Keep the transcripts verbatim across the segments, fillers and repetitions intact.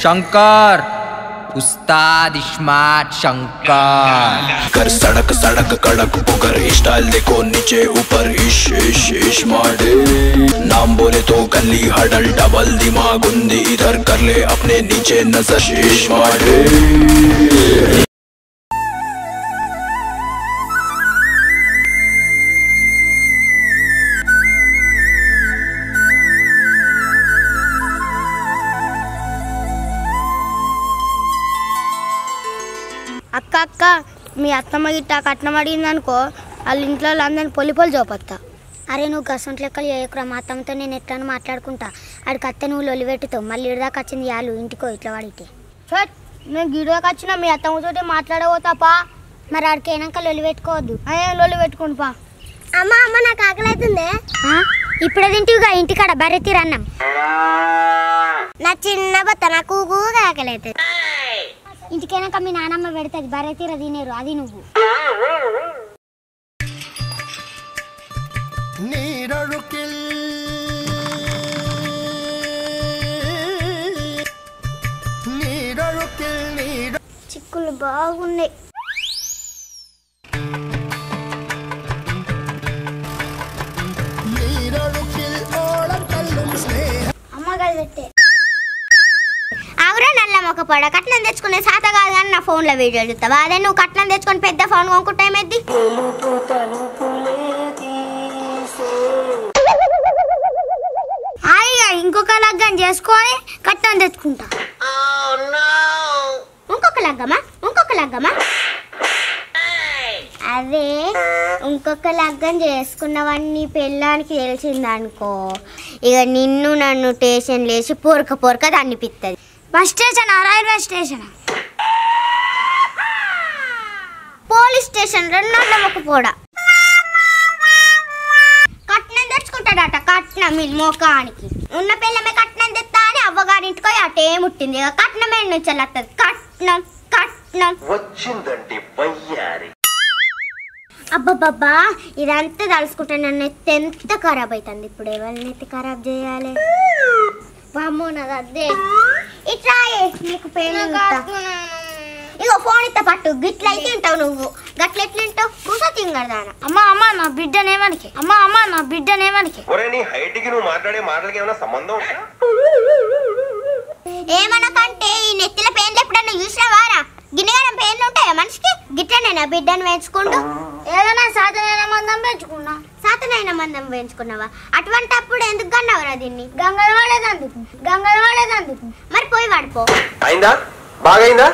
शंकर उस्ताद इस्मात शंकर कर सड़क सड़क कड़क पुकर स्टाइल देखो नीचे ऊपर इश इश इश माडे नाम बोले तो गली हडल डबल दिमाग गुंदी इधर कर ले अपने नीचे नजर इश माडे। अक्का अक्का मी अत्तम गिट्टा कट्टम अड़को वाल इंटर पोलिपोल जोपत्ता अरे नु गसंट लెక్కలు మా అత్తమ్మతో నేను ఎట్టాను మాట్లాడుకుంటా ఆడికి అత్తే నువ్వు లొలివెట్టుతో మళ్ళీ ఇడదాకా వచ్చింది యాలు ఇంటికో ఇట్లా వాడితే ఫట్ నేను గిడదాకా వచ్చినా మీ అత్తమ్మతోటే మాట్లాడవోతాపా మరి ఆడికి ఏనంక లొలివెట్టుకోవద్దు అయ్యో లొలివెట్టుకుంటా అమ్మ అమ్మ నాకు ఆకలి అవుతుందే ఆ ఇప్పుడే తింటివిగా ఇంటికాడ బర్రె తీరన్నం నా చిన్న బత నాకు కూగా ఆకలి అవుతుంది इंटना कमी नानम्म पड़ता बर्रे तीर तीन अदी चिक्कुलु बागुन्नायि पड़ कटने सात का फोन वीडियो चुता अदे कटने फोन को इंकोक लग्गन कटन इंकोक लग्गमा इंकोक लग्गमा अदे इंकोक लग्गन चेसुकुन्नवन्नी पेल्लानिकि तेलिसिंदनुको इक निन्नु नन्नु टेशन लेसि पोरक पोरक तन्निपित्तदि bus station railway station police station road कटन कटनमी मोका उल्लमे कटन अव्वगारिंटको अटे मुटिंद कटनमे नुचल कटन कटन अब्बाब्बा इदंता दलुसुकुंटे नन्नैते एंत खराब अयितंदि इप्पुडे एवल्नैते खराब चेयाले వామ్మో నాదదే ఇట్లాయే నీకు పేనుంటా ఇగో ఫోన్ ఇట్ట పట్టు గిట్లైతే ఉంటావు నువ్వు గట్లెట్లంటావు కూస తింగర్దానా అమ్మ అమ్మ నా బిడ్డనేమనికి అమ్మ అమ్మ నా బిడ్డనేమనికి ఒరే నీ హైట్ కి నువ్వు మాట్లాడే మాటలకి ఏమైనా సంబంధం ఉందా ఏమనకంటే ఈ నెత్తిల పేన్లు ఎప్పుడన్నా చూసావారా గిన్నెగరం పేన్లు ఉంటాయా మనిషికి గిట్లనేనా బిడ్డని వెంచుకుంటూ ఏదైనా సాధనైన మందం వెంచుకున్నా సాధనైన మందం వెంచుకున్నావా అటువంటిప్పుడు ఎందుకు గన్నవరా దీన్ని గంగలవాడేదందుకు గంగలవాడేదందుకు మరి పోయి వాడపో ఐందా బాగైందా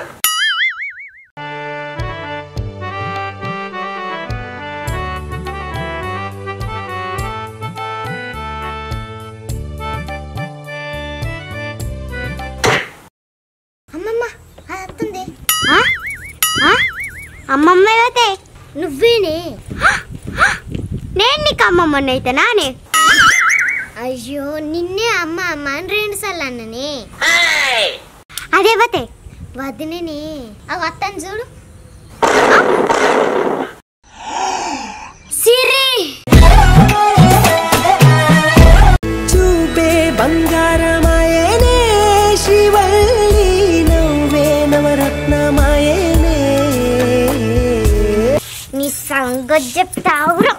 అమ్మమ్మ అత్తంది ఆ ఆ అమ్మమ్మ ఏవతే నువ్వేనే నేను నీకు అమ్మమ్మనైతే నానే అయ్యో నిన్నే అమ్మ అమ్మ అని రెండు సార్లు అన్ననే అదేవతే వదినేనే ఆ వత్తని చూడు సిరి చూబే బంగారమయనే శివల్లి నువ్వే నవరత్నమయనే నీ సంగతి చెప్తావురా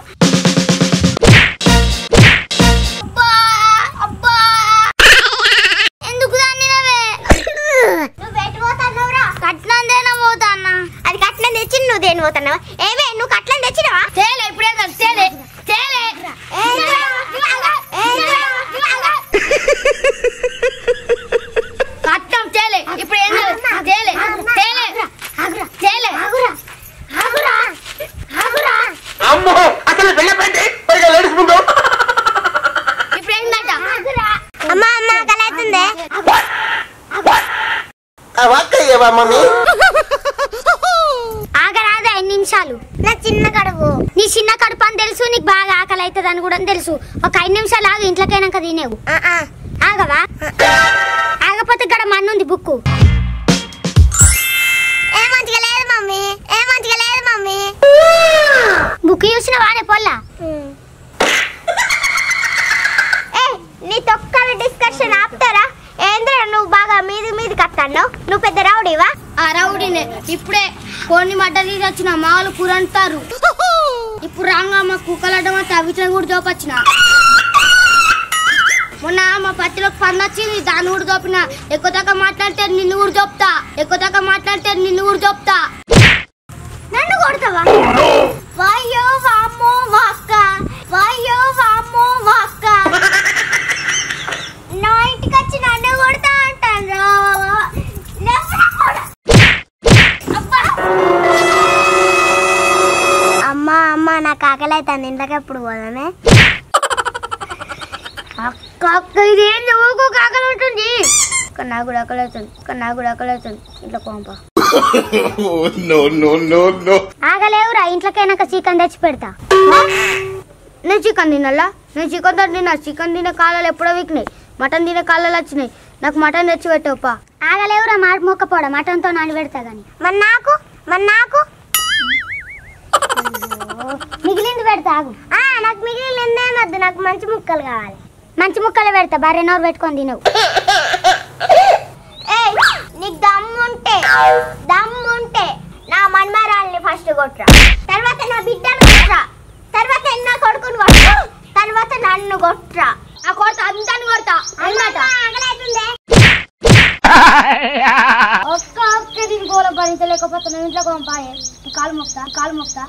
కుకి చూసినా వానే పొల్ల ఏ నీ తొక్కల డిస్కషన్ ఆపుతారా ఏంద్రా నువ్వు బాగా మీది మీది కట్టన్నో నువ్వు పెద్ద రౌడీవా ఆ రౌడీనే ఇప్పుడే కోన్ని మడ్డ తీసి వచ్చినా మాలు కురంటారు ఇప్పుడు రాంగమ్మ కుక్కలడమ తవిత్ర కూడా దోపొచ్చిన మొన్న మా పత్తిలోకి పండొచ్చింది దాన్ని కూడా దోపినా ఎక్కువ దాకా మాట్లాడితే నిన్ను కూడా దోపుతా ఎక్కువ దాకా మాట్లాడితే నిన్ను కూడా దోపుతా నన్ను కొడతావా వాయో వామ్మో వాక్క వాయో వామ్మో వాక్క నా ఇంటికి వచ్చి నన్ను కొడతా అంటారా అబ్బా అమ్మ అమ్మ నా కాకలైతే నిన్నకి ఎప్పుడు పోదామే ఆగలేవురా ఇంట్లోకైనాక చికెన్ తెచ్చి పెడతా నువ్వు చికెన్ తినాలా నేను చికెన్ తిన్నా చికెన్ తినే కాలాలు ఎప్పుడో వీక్నాయి మటన్ తినే కాలాలు వచ్చినాయి నాకు మటన్ తెచ్చి పెట్టావుపా ఆగలేవురా మాట మొక్కపోడా మటన్ తో నాని పెడతా గాని మరి నాకు మరి నాకు మిగిలింది పెడతా ఆగు నాకు మిగిలింది ఏమద్దు నాకు మంచి ముక్కలు కావాలి మంచి ముక్కలు పెడతా భార్య నోరు పెట్టుకొని తినవు నీకు దమ్ముంటే దమ్ముంటే నా మన్మరాల్ని ఫస్ట్ కొట్టరా తర్వాత నా బిడ్డను కొట్టరా తర్వాత నా కొడుకుని కొట్టరా తర్వాత నన్ను కొట్టరా ఆ కొడతా అంతాను కొడతా అన్నమాట ఆగలేదుండే ఒక్క ఒక్క దీని గోల భరించలేకపోతే నేను ఇంట్లో పంపాయే కాలు మొక్తా కాలు మొక్తా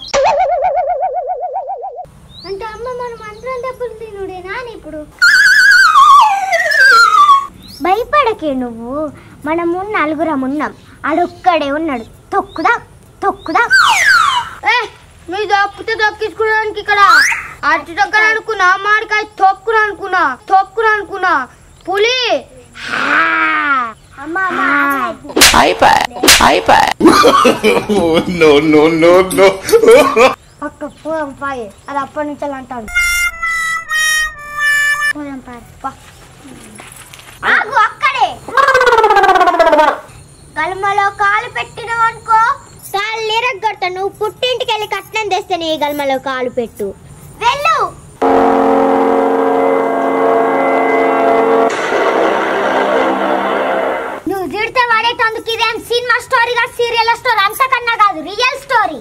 అంటే అమ్మ మన మంత్రాలు డబ్బులు తినుడేనా ఇప్పుడు భయపడకే నువ్వు మనము నలుగురం ఉన్నాం అడొక్కడే ఉన్నాడు తొక్కుడా తొక్కుడా మీ దొక్కుతే దొక్కించుకోవడానికి ఇక్కడ అటు దగ్గర అనుకున్నా మాడికాయ తొక్కురా అనుకున్నా తొక్కురా అనుకున్నా పులి అమ్మ అమ్మ ఒక్క పూరం పాయే అది అప్పటి నుంచి అంటాడు పూరం పాయకు అక్కడే గల్మలో కాలు పెట్టినావు అనుకో కాళ్ళు ఎరగొడతా నువ్వు పుట్టింటికి వెళ్ళి కట్నం తెస్తే నీ గల్మలో కాలు పెట్టు వెళ్ళు నువ్వు తిడితే వాడేటందుకు ఇదేం సినిమా స్టోరీ కాదు సీరియల్ స్టోరీ అంతకన్నా కాదు రియల్ స్టోరీ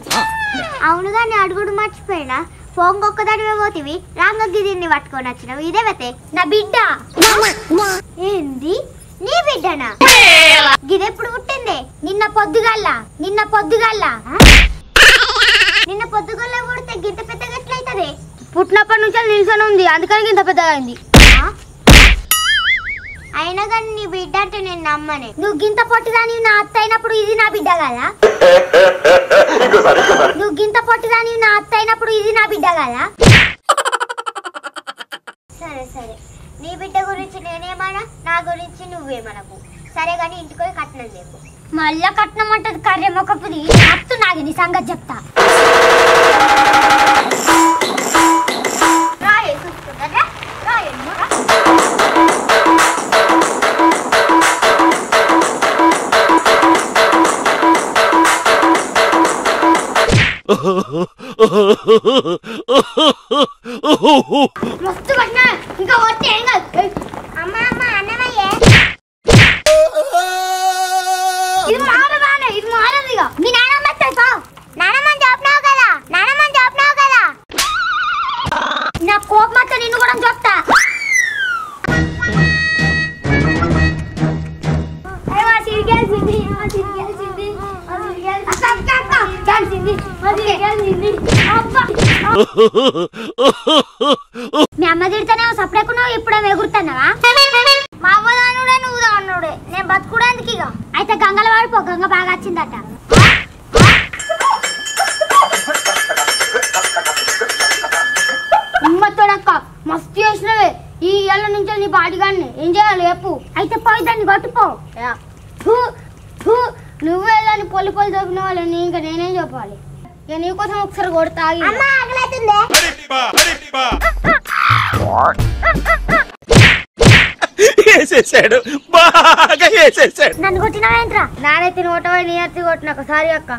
అవును గాని అడుగుడు మర్చిపోయినా పొంగొక్కదానివే పోతివి రాంగకి దీన్ని పట్టుకొని వచ్చినావు ఇదేవతే నా బిడ్డ ఏంది నీ బిడ్డనా గిదెప్పుడు పుట్టిందే నిన్న పొద్దుగల్లా నిన్న పొద్దుగల్లా నిన్న పొద్దుగల్లా పుడితే గింత పెద్దగా ఎట్లయితదే పుట్టినప్పటి నుంచి నిల్చొని ఉంది అందుకని గింత పెద్దగా అయింది అయినా కానీ నీ బిడ్డ అంటే నేను నమ్మనే నువ్వు గింత పొట్టిదాని నా అత్త అయినప్పుడు ఇది నా బిడ్డ కదా నువ్వు గింత పొట్టిదాని నా అత్త అయినప్పుడు ఇది నా బిడ్డ కదా సరే సరే నీ బిడ్డ గురించి నేనేమన్నా నా గురించి నువ్వేమనకు సరే గానీ ఇంటికి కట్నం లేకు మళ్ళా కట్నం అంటది కర్రె మొక్కపుది అత్తు నాది నీ సంగతి చెప్తా మస్తు పట్టినా ఇంకా వచ్చి ఏం కాదు అమ్మ అమ్మ అన్నమయ్య ఇది మారదానే ఇది మారదిగా మీ నానమ్మ వస్తా నానమ్మని చూపినావు కదా నానమ్మని చూపినావు కదా నా కోపంతో నిన్ను కూడా చూస్తా మీ అమ్మ తిడితేనే సపరేకున్నావు ఇప్పుడే ఎగురుతున్నావా మా అమ్మ దానుడే నువ్వు దానుడే నేను బతుకుడానికి ఇక అయితే గంగల వాడిపో గంగ బాగా వచ్చిందట అమ్మతోడక్క మస్తు చేసినవే ఈ ఏళ్ళ నుంచి నీ బాడిగాన్ని ఏం చేయాలి చెప్పు అయితే పోయి దాన్ని కొట్టుపో నువ్వే దాన్ని పొల్లి పొల్లి దొరికిన వాళ్ళు ఇంకా నేనేం చెప్పాలి ఇక నీకోసం ఒకసారి కొడతా నన్ను కొట్టినావేంట్రా నానైతే కొట్టవా నీ అత్తి కొట్టిన ఒకసారి అక్క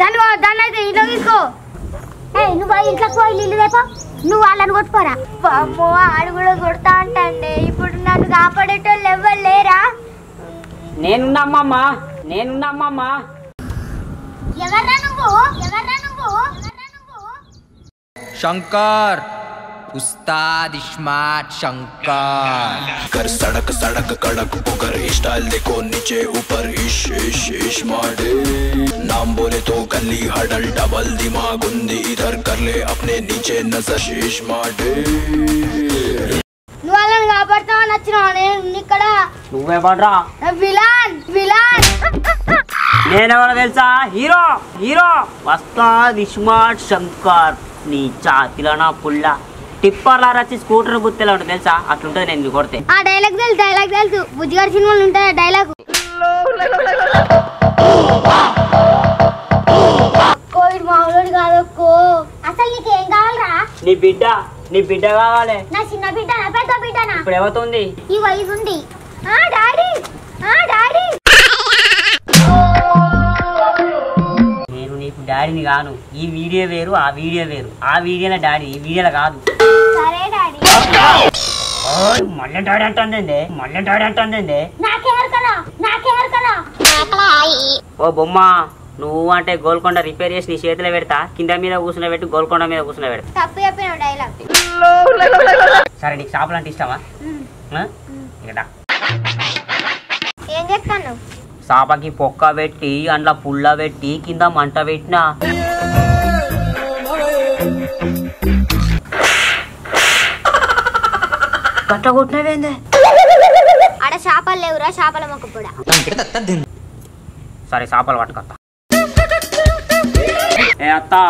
దాన్ని దాన్ని అయితే ఇంట్లో తీసుకో इंट्ला कोई पापो आड़ कोड़ता इप्पुडु नन्नु कापाडेटोल्लु एव्वरु लेरा नेनुन्नाम्मा नेनुन्नाम्मा एवर्रा नुव्वु एवर्रा नुव्वु शंकर उस्ताद इस्मात शंकर कर सड़क सड़क कड़क पुकर स्टाइल देखो नीचे ऊपर इश इश इश माडे नाम बोले तो गली हडल डबल दिमाग उंदी इधर कर ले अपने नीचे नजर शेष माडे नुवालन गाबरता नचराने निकड़ा नुवे बडरा विलान विलान नेने वाला తెలుసా హీరో హీరో ఉస్తాద్ ఇస్మాత్ శంకర్ నీ చాతిలనా పుల్ల టిప్పర్ల రచి స్కూటర్ బుత్తెలా ఉంటది తెలుసా అట్లా ఉంటది నేను కొర్తే ఆ డైలాగ్ తెలుసు డైలాగ్ తెలుసు బుజ్జిగారి సినిమాలో ఉంటది డైలాగ్ కోయి మావలడి గాడొక్కో అసలు నీకు ఏం కావాలరా నీ బిడ్డ నీ బిడ్డ కావాలి నా చిన్న బిడ్డ నా పెద్ద బిడ్డనా ఇప్పుడు ఏమవుతుంది ఈ వయసు ఉంది ఆ డాడీ ఆ డాడీ డాడీని గాను ఈ వీడియో వేరు ఆ వీడియో వేరు ఆ వీడియోల డాడీ ఈ వీడియోల కాదు సరే డాడీ ఓయ్ మళ్ళీ డాడీ అంటందండి మళ్ళీ డాడీ అంటందండి నాకేవర్ కలా నాకేవర్ కలా నాకలాయి ఓ బొమ్మ నువ్వు అంటే గోల్కొండ రిపేర్ చేసి నీ చేతిలో పెడతా కింద మీద కూసన పెట్టి గోల్కొండ మీద కూసన పెడతా తప్పు చెప్పినా డైలాగ్ సరే నీకు షాప్ లాంటి ఇష్టమా హ్ ఇకడా ఏం చేస్తాను सापा की पोक्का बेटी अंडला पुल्ला बेटी किंदा मंटा बेटना कट्टा कोटने वेंदे अरे सापल लेवरा सापल मको पड़ा सारे सापल वाट करता ए अत्ता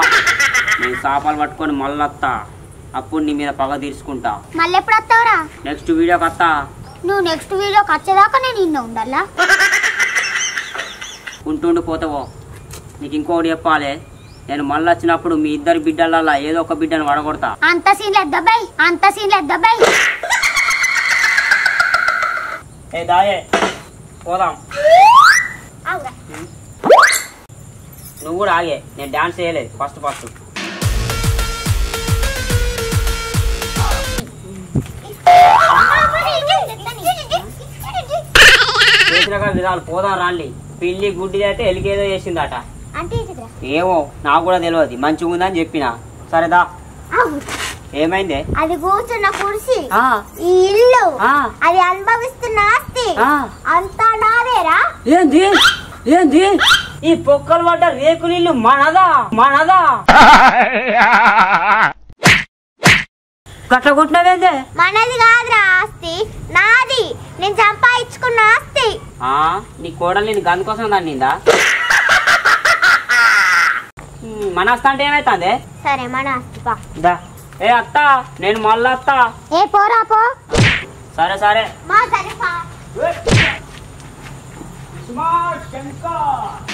नी सापल पट्टुकोनी मल्ल अत्ता अप्पुडु नी मीद पग तीर्चुकुंटा मल्ल एप्पुडु अत्तावरा नेक्स्ट वीडियो कत्ता नु नेक्स्ट वीडियो कच्चेदाका नेनु निन्न उंडाला ఉంటుండు పోతావో నీకు ఇంకోటి చెప్పాలి నేను మళ్ళీ వచ్చినప్పుడు మీ ఇద్దరు బిడ్డలలా ఏదో ఒక బిడ్డని వడగొడతా అంత సీన్ లేదు దబై అంత సీన్ లేదు దబై ఏ దాయే పోదాం ఆగురా నువ్వు కూడా ఆగే నేను డాన్స్ చేయలేదు ఫస్ట్ ఫస్ట్ చేసినాక విధాలు పోదాం రాండి पिल्ली गुड्डीदे एलिकेदो अंटे एमो ना कूडा तेलुवदी मंचिगा उंदनि चेप्पिना सरे दा ఏమైంది అది కూర్చున్న కుర్చీ ఈ ఇల్లు అది అనుభవిస్తున్న ఆస్తి అంతా నాదేరా ఏంది ఏంది ఈ పొక్కలు వడ్డ రేకుల ఇల్లు మనదా మనదా కట్ట కొట్టనవేంది మనది కాదురా ఆస్తి నాది నేను సంపాదించుకున్న ఆస్తి ఆ నీ కోడల్ని గందు కోసం దన్నిందా మనస్త అంటే ఏమైతాంది సరే మనస్త పా దా ఏ అత్త నేను మల్ల అత్త ఏ పోరా పో సరే సరే మా సరే పా స్మార్ట్ శంకర్